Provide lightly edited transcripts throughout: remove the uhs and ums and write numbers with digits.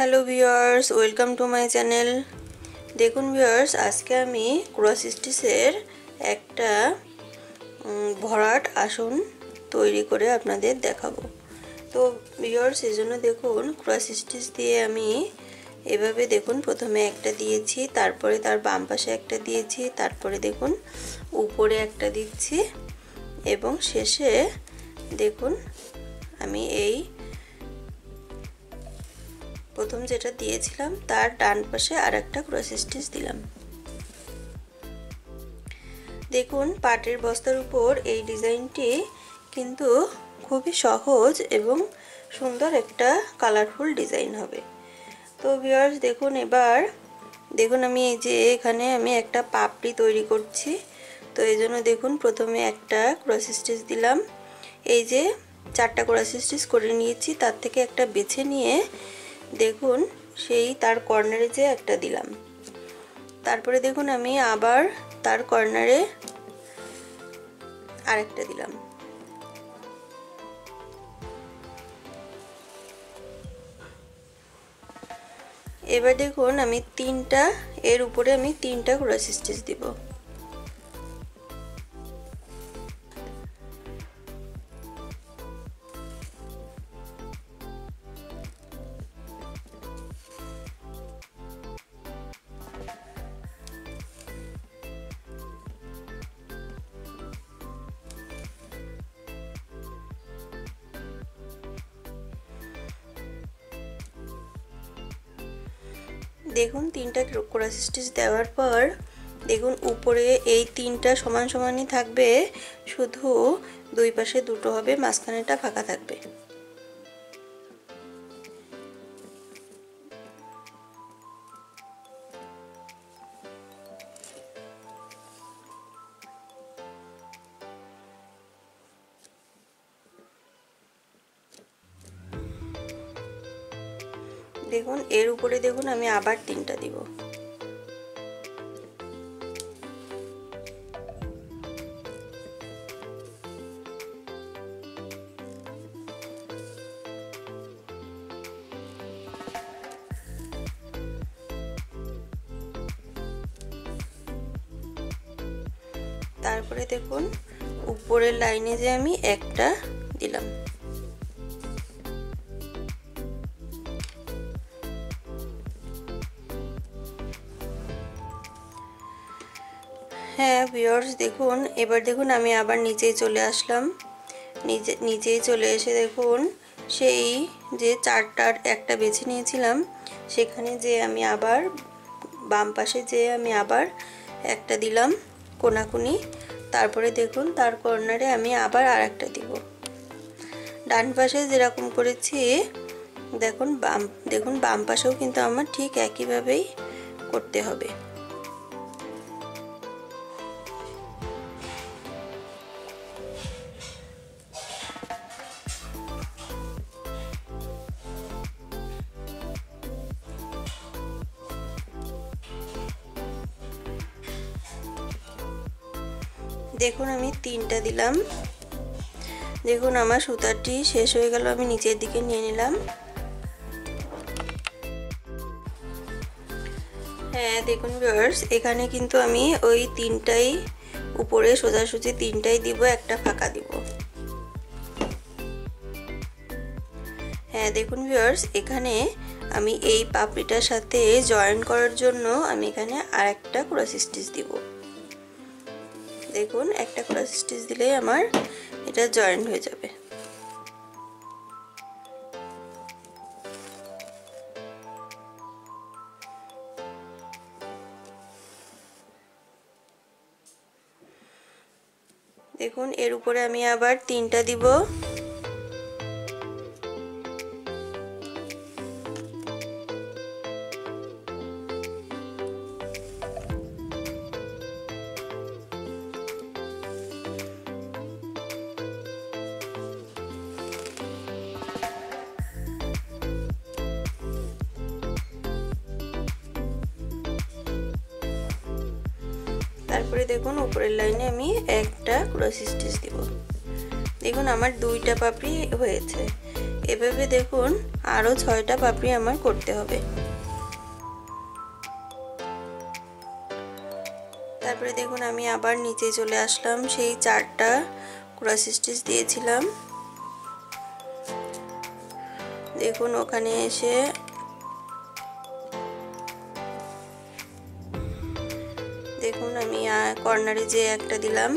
Hello viewers, welcome to my channel. দেখুন viewers, আজকে আমি ক্রস স্টিচের একটা ভরাট আসন তৈরি করে আপনাদের দেখাবো। তো ভিউয়ার্স, এই জন্য দেখুন ক্রস স্টিচ দিয়ে আমি এভাবে দেখুন প্রথমে একটা দিয়েছি, তারপরে তার বাম পাশে একটা দিয়েছি, তারপরে দেখুন উপরে একটা দিচ্ছি এবং শেষে দেখুন আমি এই প্রথম যেটা দিয়েছিলাম তার ডান পাশে আর একটা ক্রস স্টিচ দিলাম। দেখুন পাটের বস্তার উপর এই ডিজাইনটি কিন্তু খুবই সহজ এবং সুন্দর একটা কালারফুল ডিজাইন হবে। তো ভিউয়ার্স দেখুন, এবার দেখুন আমি এই যে এখানে আমি একটা পাপড়ি তৈরি করছি। তো এই জন্য দেখুন প্রথমে একটা ক্রস স্টিচ দিলাম, এই যে চারটা ক্রস স্টিচ করে নিয়েছি, তার থেকে একটা বেছে নিয়ে দেখুন সেই তার কর্নারে যে একটা দিলাম, তারপরে দেখুন আমি আবার তার কর্নারে আরেকটা দিলাম। এবার দেখুন আমি তিনটা, এর উপরে আমি তিনটা ক্রস স্টিচ দিব। দেখুন তিনটা ক্রস স্টিচ দেওয়ার পর দেখুন উপরে এই তিনটা সমান সমানই থাকবে, শুধু দুই পাশে দুটো হবে, মাঝখানেটা ফাঁকা থাকবে। দেখুন এর উপরে দেখুন আমি আবার তিনটা দিব। তারপরে দেখুন উপরের লাইনে যে আমি একটা দিলাম। হ্যাঁ ভিউয়ার্স দেখুন, এবার দেখুন আমি আবার নিচেই চলে আসলাম, নিচেই চলে এসে দেখুন সেই যে চারটার একটা বেছে নিয়েছিলাম সেখানে যে আমি আবার বাম পাশে যে আমি আবার একটা দিলাম কোনাকুনি, তারপরে দেখুন তার কর্নারে আমি আবার আর একটা দিব। ডান পাশে যেরকম করেছি দেখুন বাম পাশেও কিন্তু আমার ঠিক একইভাবেই করতে হবে। দেখুন আমি তিনটা দিলাম। দেখুন আমার সুতাটি শেষ হয়ে গেল, আমি নিচের দিকে নিয়ে নিলাম। হ্যাঁ দেখুন ভিউয়ার্স, এখানে কিন্তু আমি ওই তিনটাই উপরে সোজাসুজি তিনটাই দিব, একটা ফাঁকা দিব। হ্যাঁ দেখুন ভিউয়ার্স, এখানে আমি এই পাপড়িটার সাথে জয়েন করার জন্য আমি এখানে আরেকটা ক্রস স্টিচ দিব। দেখুন একটা ক্রস স্টিচ দিলে আমার এটা জয়েন্ট হয়ে যাবে। দেখুন এর উপরে আমি আবার তিনটা দিব। তারপরে দেখুন উপরের লাইনে আমি একটা ক্রস স্টিচ দিব। দেখুন আমার দুইটা পাপড়ি হয়েছে। এভাবে দেখুন আরো ৬টা পাপড়ি আমার করতে হবে। তারপরে দেখুন আমি আবার নিচে চলে আসলাম, সেই ৪টা ক্রস স্টিচ দিয়েছিলাম দেখুন ওখানে এসে দেখুন আমি কর্নারে যে একটা দিলাম,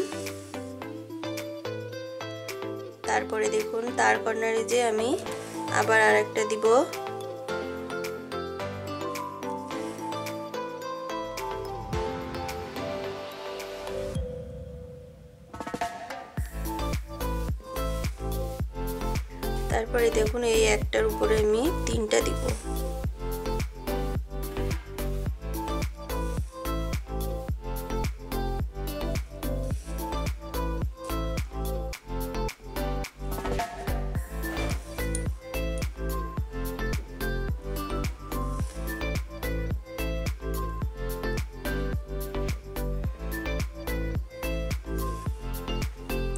তারপরে দেখুন তার কর্নারে যে আমি আবার আরেকটা দিব। তারপরে দেখুন এই একটার উপরে আমি 3টা দিব।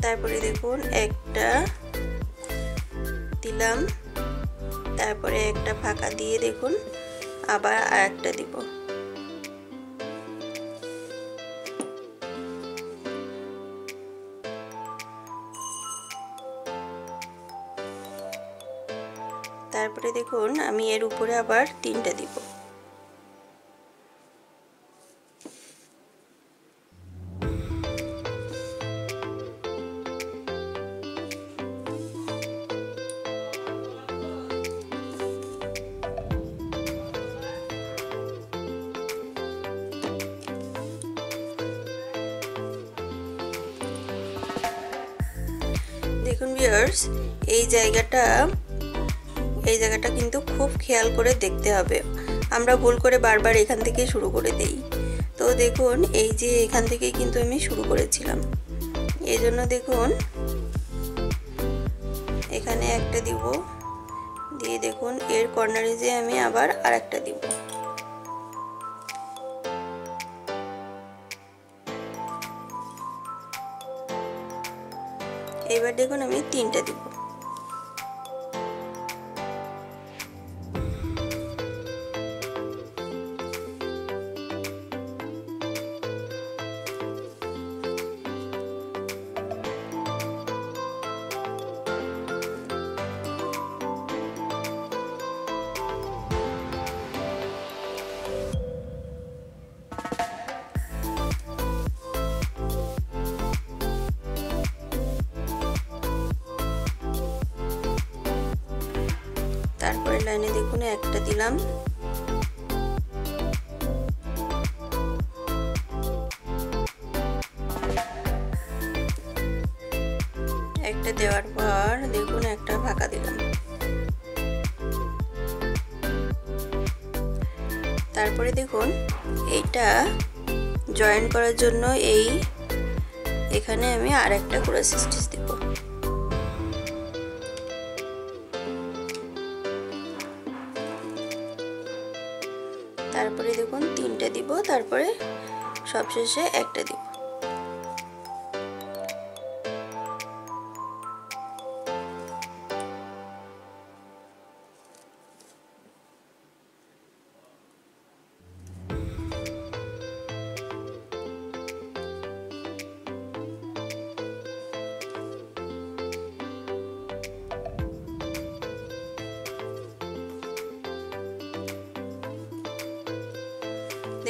তারপরে দেখুন একটা দিলাম, তারপরে একটা ফাঁকা দিয়ে দেখুন আবার আরেকটা দিব। তারপরে দেখুন আমি এর উপরে আবার 3টা দিব। দেখুন ভিউয়ার্স এই জায়গাটা কিন্তু খুব খেয়াল করে দেখতে হবে, আমরা ভুল করে বারবার এখান থেকে শুরু করে দেই। তো দেখুন এই যে এখান থেকে কিন্তু আমি শুরু করেছিলাম, এই জন্য দেখুন এখানে একটা দিব, দিয়ে দেখুন এর কর্নারে যে আমি আবার আরেকটা দিব। এবার দেখুন আমি 3টা দিব। তারপরে লাইনে দেখুন একটা দিলাম, একটা দেওয়ার পর দেখুন একটা ফাঁকা দিলাম। তারপরে দেখুন এইটা জয়েন করার জন্য এই এখানে আমি আরেকটা ক্রস স্টিচ দিব। তারপরে দেখুন 3টা দিব, তারপরে সবশেষে একটা দিব।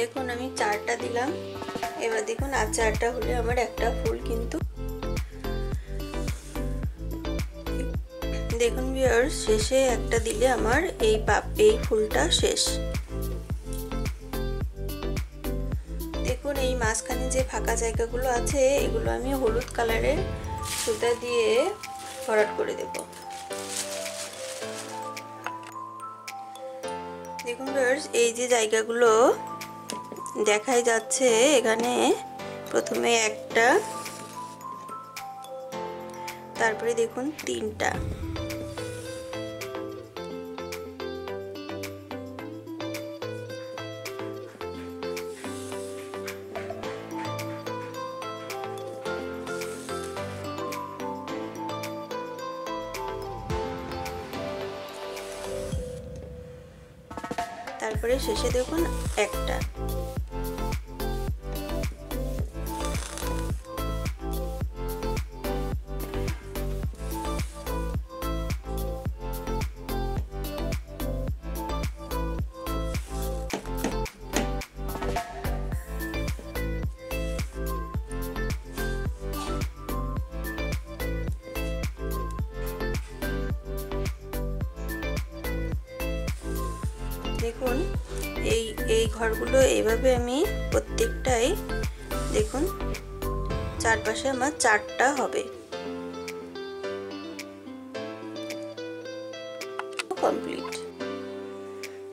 দেখুন আমি 4টা দিলাম। এবার দেখুন আর 4টা হলে আমার একটা ফুল কিন্তু দেখুন ভিউয়ার্স শেষে একটা দিলে আমার এই ফুলটা শেষ। দেখুন এই মাঝখানে যে ফাঁকা জায়গাগুলো আছে এগুলো আমি হলুদ কালারের সুতা দিয়ে ভরাট করে দেব। দেখুন ভিউয়ার্স এই যে জায়গাগুলো দেখাই যাচ্ছে, এখানে প্রথমে একটা, তারপরে দেখুন 3টা, তারপরে শেষে দেখুন একটা। দেখুন এই ঘরগুলো এইভাবে আমি প্রত্যেকটাই দেখুন চারপাশে আমার চারটা হবে। কমপ্লিট।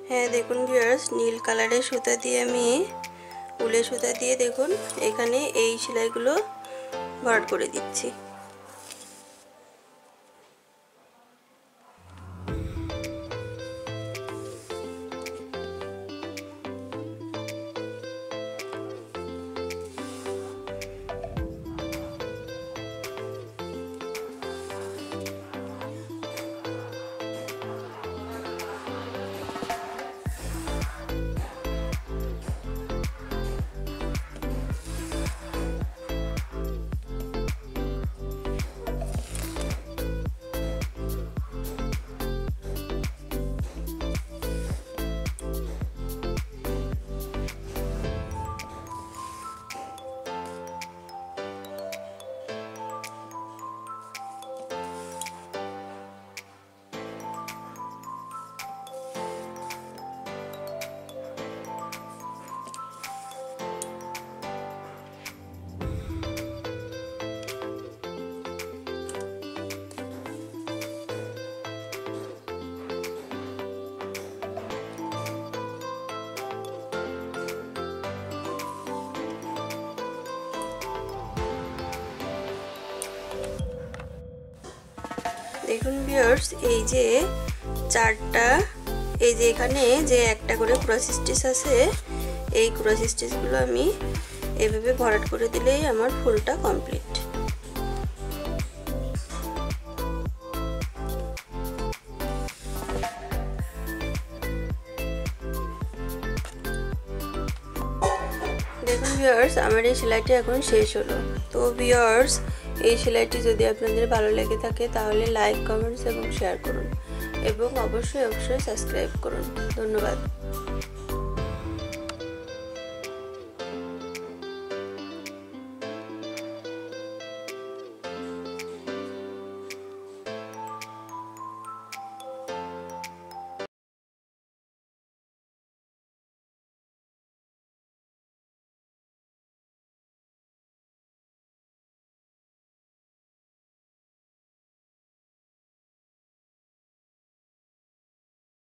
হ্যাঁ দেখুন ভিউয়ার্স, নীল কালারের সুতা দিয়ে আমি উলের সুতা দিয়ে দেখুন এখানে এই সেলাইগুলো ভরাট করে দিচ্ছি। দেখুন ভিউয়ার্স, এই যে চারটা, এই যে এখানে যে একটা করে ক্রস স্টিচ আছে, এই ক্রস স্টিচগুলো আমি এভাবে ভরাট করে দিলেই আমার ফুলটা কমপ্লিট। দেখুন ভিউয়ার্স, আমার এই সেলাইটি এখন শেষ হলো। তো ভিউয়ার্স, এই সেলাইটি যদি আপনাদের ভালো লেগে থাকে তাহলে লাইক, কমেন্টস এবং শেয়ার করুন এবং অবশ্যই সাবস্ক্রাইব করুন। ধন্যবাদ।